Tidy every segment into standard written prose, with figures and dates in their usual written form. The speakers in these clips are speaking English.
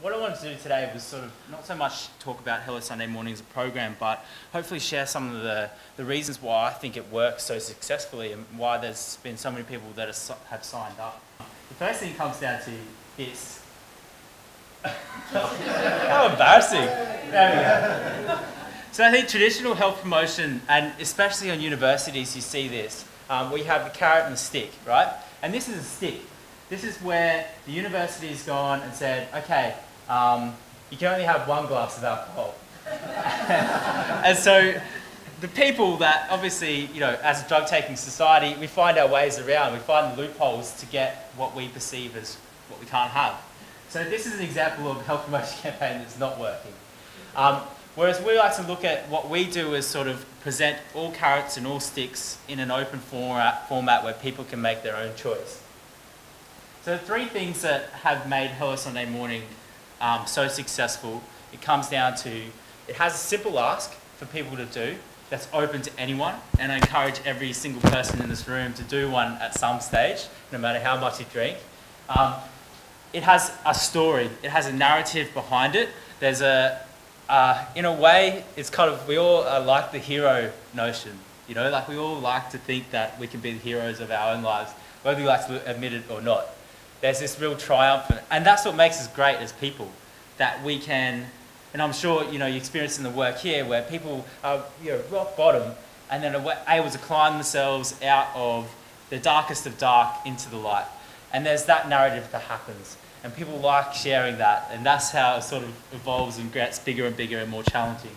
What I wanted to do today was sort of not so much talk about Hello Sunday Morning as a program, but hopefully share some of the reasons why I think it works so successfully and why there's been so many people that have signed up. The first thing comes down to this. How embarrassing. There we go. So I think traditional health promotion, and especially on universities you see this, where you have the carrot and the stick, right? And this is a stick. This is where the university has gone and said, okay, you can only have one glass of alcohol. And so the people that obviously, you know, as a drug-taking society, we find our ways around. We find the loopholes to get what we perceive as what we can't have. So this is an example of a health promotion campaign that's not working. Whereas we like to look at what we do as sort of present all carrots and all sticks in an open format where people can make their own choice. So the three things that have made Hello Sunday Morning so successful, it comes down to, it has a simple ask for people to do that's open to anyone, and I encourage every single person in this room to do one at some stage, no matter how much you drink. It has a story, it has a narrative behind it. There's a, in a way, it's kind of, we all are like the hero notion, you know, like we all like to think that we can be the heroes of our own lives, whether we like to admit it or not. There's this real triumph, and that's what makes us great as people, that we can, and I'm sure, you know, you experience in the work here where people are, you know, rock bottom and then are able to climb themselves out of the darkest of dark into the light. And there's that narrative that happens, and people like sharing that, and that's how it sort of evolves and gets bigger and bigger and more challenging.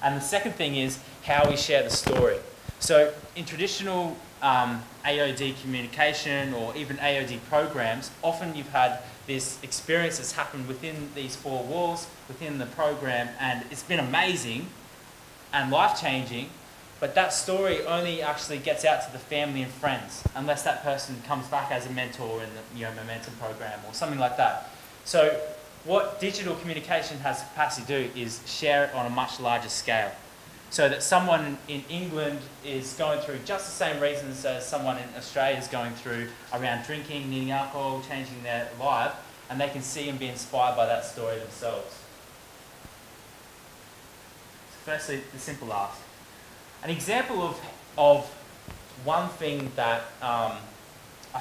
And the second thing is how we share the story. So in traditional AOD communication or even AOD programs, often you've had this experience that's happened within these four walls, within the program, and it's been amazing and life-changing, but that story only actually gets out to the family and friends unless that person comes back as a mentor in the, you know, Momentum program or something like that. So what digital communication has the capacity to do is share it on a much larger scale. So that someone in England is going through just the same reasons as someone in Australia is going through around drinking, needing alcohol, changing their life, and they can see and be inspired by that story themselves. So firstly, the simple ask. An example of one thing that I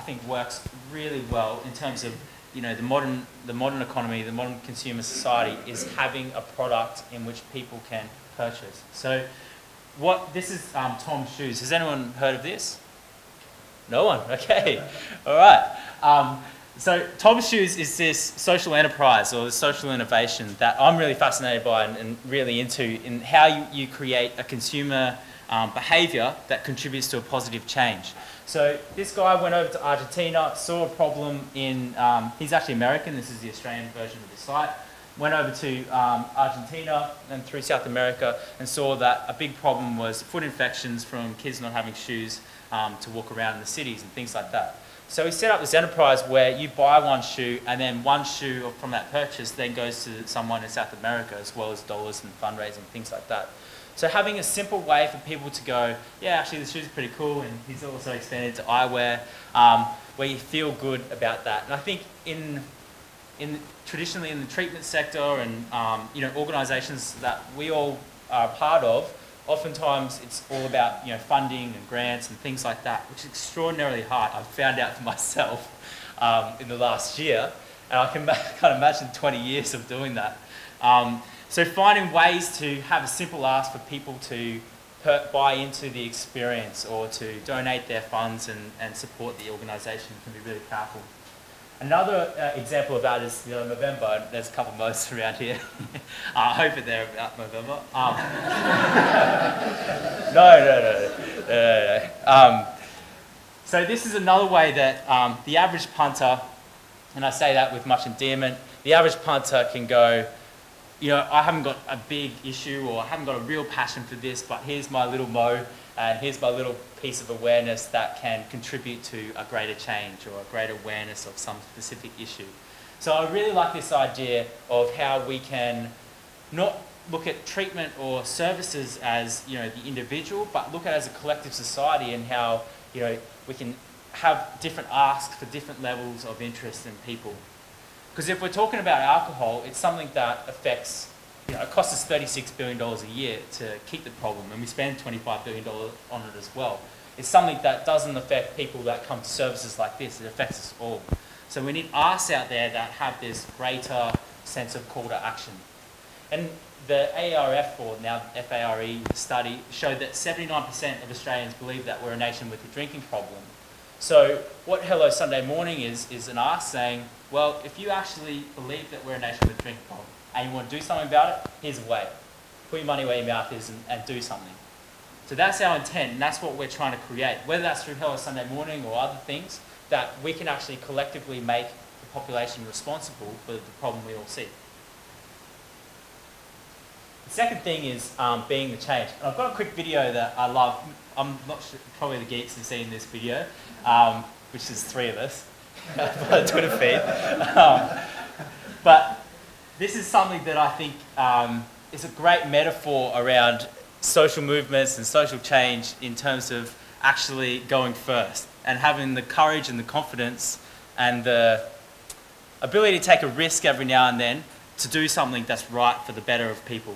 think works really well in terms of, you know, the modern economy, the modern consumer society, is having a product in which people can purchase. So what this is, Tom's Shoes. Has anyone heard of this? No one. Okay. All right. So Tom's Shoes is this social enterprise or social innovation that I'm really fascinated by and really into, in how you create a consumer behavior that contributes to a positive change. So this guy went over to Argentina, saw a problem in, he's actually American, this is the Australian version of this site, went over to Argentina and through South America and saw that a big problem was foot infections from kids not having shoes to walk around in the cities and things like that. So we set up this enterprise where you buy one shoe and then one shoe from that purchase then goes to someone in South America, as well as dollars and fundraising, things like that. So having a simple way for people to go, yeah, actually the shoe's pretty cool, and he's also expanded to eyewear, where you feel good about that. And I think traditionally in the treatment sector and you know, organisations that we all are a part of, oftentimes it's all about, you know, funding and grants and things like that, which is extraordinarily hard. I've found out for myself in the last year, and I can't imagine 20 years of doing that. So finding ways to have a simple ask for people to buy into the experience or to donate their funds and support the organisation can be really powerful. Another example of that is, you know, November, and there's a couple of most around here. I hope that they're about November. So this is another way that the average punter, and I say that with much endearment, the average punter can go, you know, I haven't got a big issue or I haven't got a real passion for this, but here's my little mo and here's my little piece of awareness that can contribute to a greater change or a greater awareness of some specific issue. So I really like this idea of how we can not look at treatment or services as, you know, the individual, but look at it as a collective society, and how, you know, we can have different asks for different levels of interest in people. Because if we're talking about alcohol, it's something that affects, you know, it costs us $36 billion a year to keep the problem, and we spend $25 billion on it as well. It's something that doesn't affect people that come to services like this. It affects us all. So we need us out there that have this greater sense of call to action. And the ARF, or now FARE, study showed that 79% of Australians believe that we're a nation with a drinking problem. So what Hello Sunday Morning is an ask saying, well, if you actually believe that we're a nation with a drinking problem and you want to do something about it, here's a way. Put your money where your mouth is and do something. So that's our intent, and that's what we're trying to create. Whether that's through Hello Sunday Morning or other things, that we can actually collectively make the population responsible for the problem we all see. The second thing is being the change. And I've got a quick video that I love. I'm not sure, probably the geeks have seen this video, which is three of us by the Twitter feed. But this is something that I think is a great metaphor around social movements and social change in terms of actually going first and having the courage and the confidence and the ability to take a risk every now and then to do something that's right for the better of people.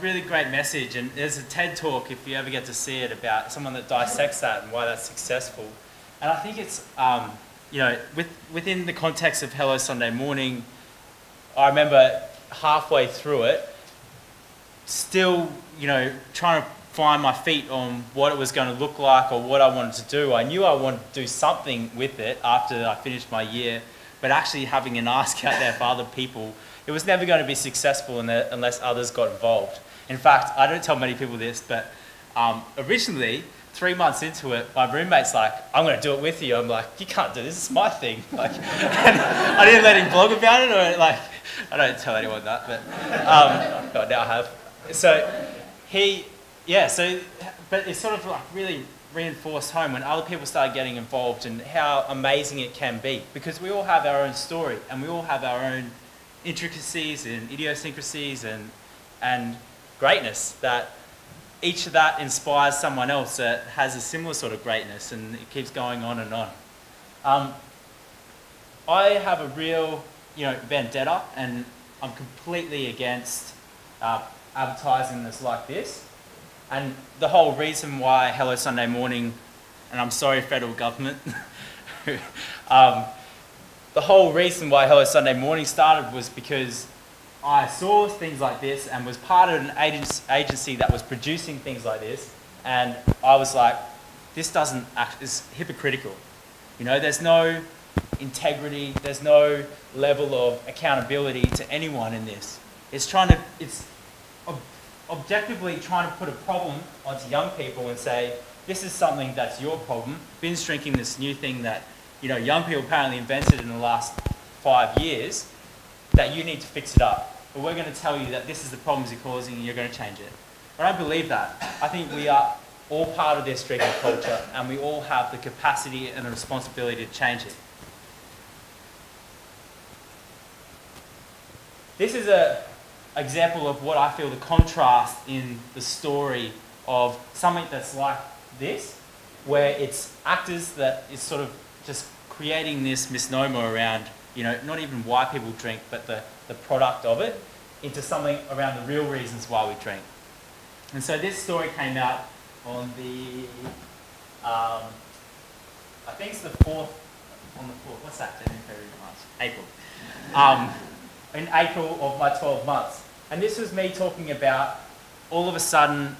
Really great message, and there's a TED talk, if you ever get to see it, about someone that dissects that and why that's successful. And I think it's, you know, within the context of Hello Sunday Morning, I remember halfway through it, still, you know, trying to find my feet on what it was going to look like or what I wanted to do. I knew I wanted to do something with it after I finished my year, but actually having an ask out there for other people, it was never going to be successful unless others got involved. In fact, I don't tell many people this, but originally, 3 months into it, my roommate's like, I'm going to do it with you. I'm like, you can't do this, it's my thing. Like, I didn't let him blog about it, or like, I don't tell anyone that, but God, now I have. So he, yeah, so, but it's sort of like really reinforced home when other people started getting involved and how amazing it can be, because we all have our own story and we all have our own intricacies and idiosyncrasies and greatness, that each of that inspires someone else that has a similar sort of greatness, and it keeps going on and on. I have a real, you know, vendetta, and I'm completely against advertising that's like this. And the whole reason why Hello Sunday Morning, and I'm sorry federal government, the whole reason why Hello Sunday Morning started was because I saw things like this and was part of an agency that was producing things like this, and I was like, this doesn't act, it's hypocritical. You know, there's no integrity, there's no level of accountability to anyone in this. It's trying to, it's objectively trying to put a problem onto young people and say, this is something that's your problem, binge drinking, this new thing that you know, young people apparently invented in the last 5 years, that you need to fix it up. But we're going to tell you that this is the problems you're causing and you're going to change it. But I don't believe that. I think we are all part of this drinking culture and we all have the capacity and the responsibility to change it. This is an example of what I feel the contrast in the story of something that's like this, where it's actors that is sort of just creating this misnomer around, you know, not even why people drink, but the product of it, into something around the real reasons why we drink. And so this story came out on the, I think it's on the 4th, what's that, January, February, March, April. In April of my 12 months. And this was me talking about, all of a sudden,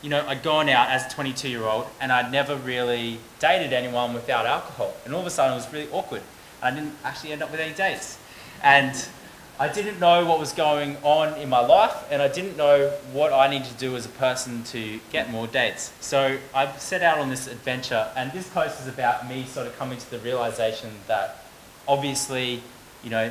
you know, I'd gone out as a 22-year-old and I'd never really dated anyone without alcohol. And all of a sudden it was really awkward. And I didn't actually end up with any dates. And I didn't know what was going on in my life and I didn't know what I needed to do as a person to get more dates. So I set out on this adventure, and this post is about me sort of coming to the realization that obviously, you know,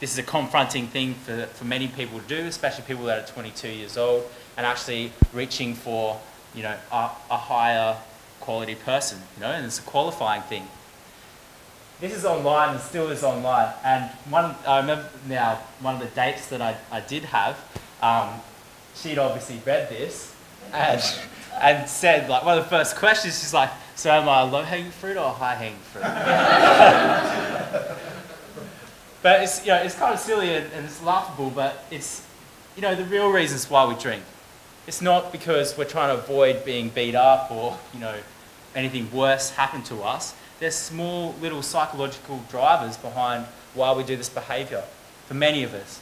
this is a confronting thing for many people to do, especially people that are 22 years old and actually reaching for, you know, a higher quality person, you know, and it's a qualifying thing. This is online and still is online, and I remember now one of the dates that I did have, she'd obviously read this and said, like, one of the first questions, she's like, so am I low-hanging fruit or high-hanging fruit? But it's, you know, it's kind of silly and it's laughable, but it's, you know, the real reasons why we drink. It's not because we're trying to avoid being beat up or, you know, anything worse happen to us. There's small little psychological drivers behind why we do this behaviour for many of us.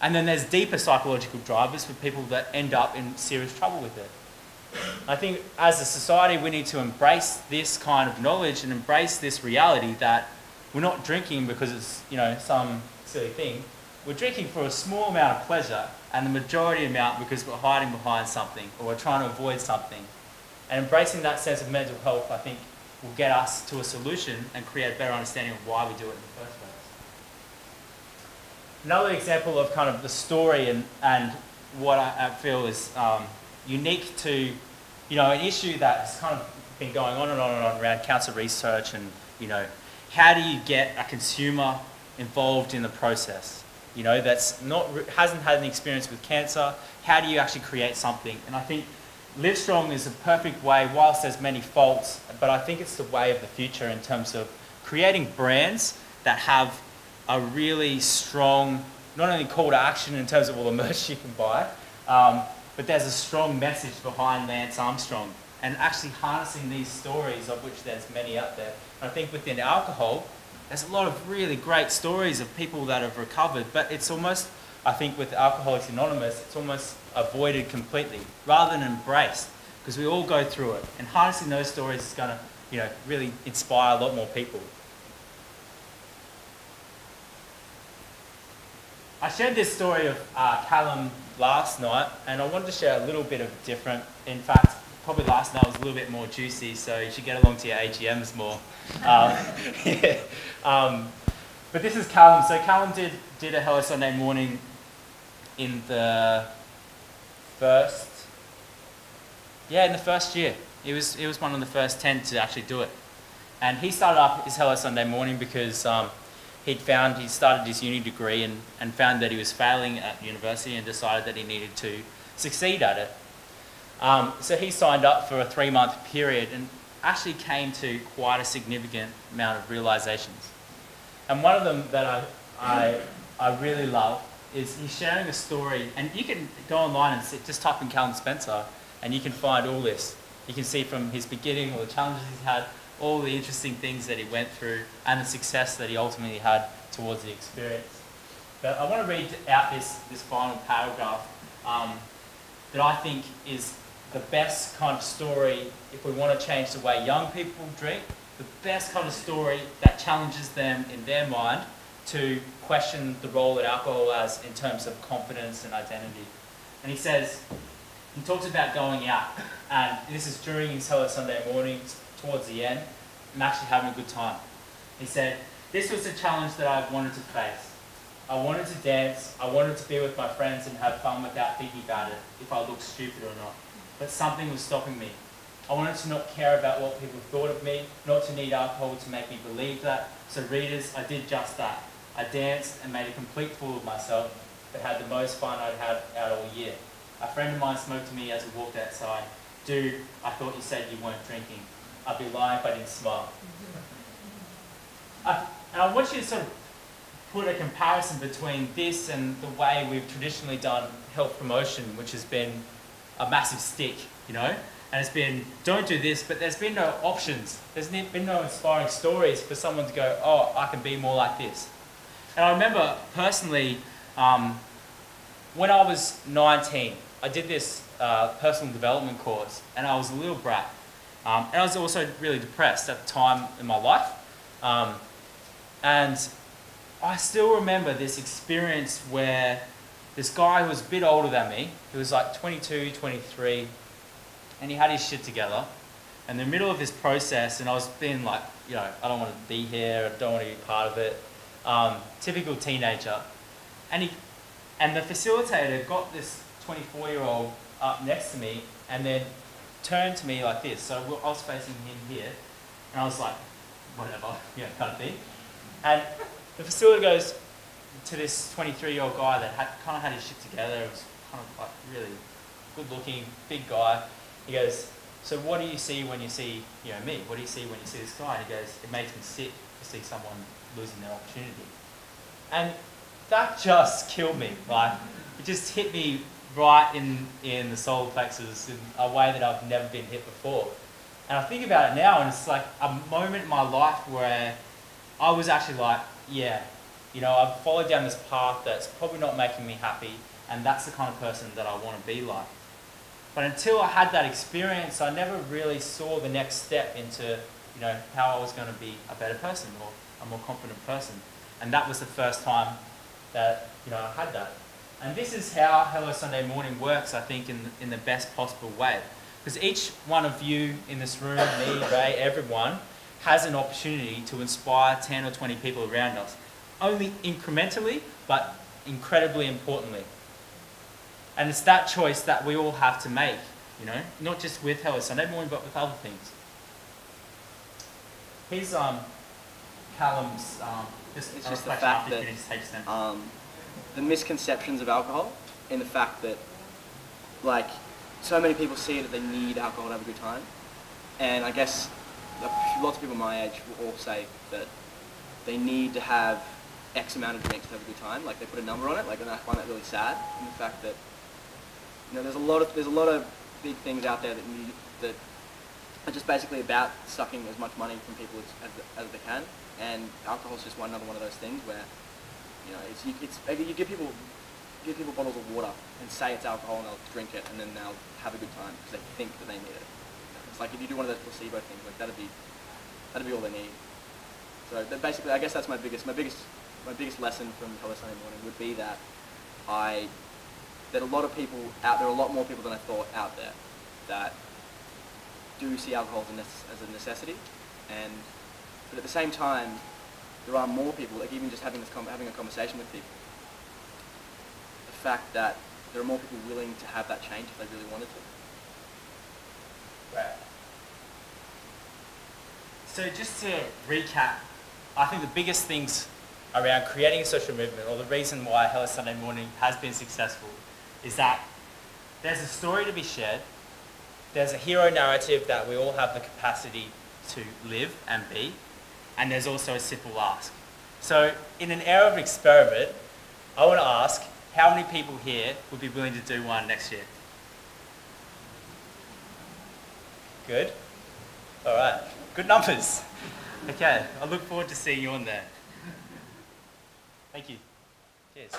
And then there's deeper psychological drivers for people that end up in serious trouble with it. I think as a society we need to embrace this kind of knowledge and embrace this reality that we're not drinking because it's, you know, some silly thing. We're drinking for a small amount of pleasure and the majority amount because we're hiding behind something or we're trying to avoid something. And embracing that sense of mental health, I think, will get us to a solution and create a better understanding of why we do it in the first place. Another example of kind of the story and what I feel is unique to, you know, an issue that's kind of been going on and on and on around cancer research and, you know, how do you get a consumer involved in the process? You know, that's not, hasn't had an experience with cancer. How do you actually create something? And I think Livestrong is a perfect way, whilst there's many faults, but I think it's the way of the future in terms of creating brands that have a really strong, not only call to action in terms of all the merch you can buy, but there's a strong message behind Lance Armstrong and actually harnessing these stories, of which there's many out there. And I think within alcohol, there's a lot of really great stories of people that have recovered, but it's almost, I think with Alcoholics Anonymous, it's almost avoided completely rather than embraced, because we all go through it, and harnessing those stories is going to, you know, really inspire a lot more people. I shared this story of Callum last night, and I wanted to share a little bit of different, in fact, probably last night was a little bit more juicy, so you should get along to your AGMs more. Yeah. But this is Callum. So Callum did a Hello Sunday Morning in the first year. It was one of the first 10 to actually do it. And he started up his Hello Sunday Morning because he started his uni degree and found that he was failing at university and decided that he needed to succeed at it. So he signed up for a 3-month period and actually came to quite a significant amount of realizations. And one of them that I really love is he's sharing a story, and you can go online and just type in Callum Spencer and you can find all this. You can see from his beginning, all the challenges he's had, all the interesting things that he went through and the success that he ultimately had towards the experience. But I want to read out this final paragraph that I think is the best kind of story if we want to change the way young people drink, the best kind of story that challenges them in their mind to question the role that alcohol has in terms of confidence and identity. And he says, he talks about going out, and this is during his Hello Sunday Morning towards the end, and actually having a good time. He said, this was a challenge that I wanted to face. I wanted to dance, I wanted to be with my friends and have fun without thinking about it, if I looked stupid or not. But something was stopping me. I wanted to not care about what people thought of me, not to need alcohol to make me believe that. So readers, I did just that. I danced and made a complete fool of myself, but had the most fun I'd had out all year. A friend of mine smoked to me as we walked outside. Dude, I thought you said you weren't drinking. I'd be lying if I didn't smile. And I want you to sort of put a comparison between this and the way we've traditionally done health promotion, which has been a massive stick, you know? And it's been, don't do this, but there's been no options. There's been no inspiring stories for someone to go, oh, I can be more like this. And I remember personally, when I was 19, I did this personal development course, and I was a little brat. And I was also really depressed at the time in my life. And I still remember this experience where this guy who was a bit older than me, he was like 22, 23, and he had his shit together. And in the middle of this process, and I was being like, you know, I don't want to be here, I don't want to be part of it. Typical teenager. And the facilitator got this 24-year-old up next to me and then turned to me like this. So I was facing him here, and I was like, whatever, you know, kind of thing. And the facilitator goes to this 23-year-old guy that had, kind of had his shit together. It was kind of like really good-looking, big guy. He goes, so what do you see when you see, you know, me? What do you see when you see this guy? And he goes, it makes me sick to see someone losing their opportunity. And that just killed me. Like, it just hit me right in the solar plexus in a way that I've never been hit before. And I think about it now, and it's like a moment in my life where I was actually like, yeah, you know, I've followed down this path that's probably not making me happy, and that's the kind of person that I want to be like. But until I had that experience, I never really saw the next step into, you know, how I was going to be a better person or a more confident person. And that was the first time that, you know, I had that. And this is how Hello Sunday Morning works, I think, in the best possible way. Because each one of you in this room, me, Ray, everyone, has an opportunity to inspire 10 or 20 people around us. Only incrementally, but incredibly importantly. And it's that choice that we all have to make, you know, not just with Hello Sunday Morning, but with other things. Here's Callum's, it's just the fact that the misconceptions of alcohol, and the fact that, like, so many people see that they need alcohol to have a good time, and I guess lots of people my age will all say that they need to have X amount of drinks to have a good time, like they put a number on it, like, and I find that really sad. And the fact that, you know, there's a lot of big things out there that are just basically about sucking as much money from people as they can, and alcohol's just another one of those things where, you know, you give people bottles of water and say it's alcohol and they'll drink it and then they'll have a good time because they think that they need it. It's like if you do one of those placebo things, like that'd be all they need. So basically, I guess that's my biggest lesson from Hello Sunday Morning would be that that a lot of people out there, a lot more people than I thought out there, that do see alcohol as a necessity, but at the same time, there are more people, like even just having a conversation with people. The fact that there are more people willing to have that change if they really wanted to. Right. So just to recap, I think the biggest things around creating a social movement, or the reason why Hello Sunday Morning has been successful, is that there's a story to be shared, there's a hero narrative that we all have the capacity to live and be, and there's also a simple ask. So in an era of experiment, I want to ask, how many people here would be willing to do one next year? Good? All right. Good numbers. Okay, I look forward to seeing you on there. Thank you. Cheers.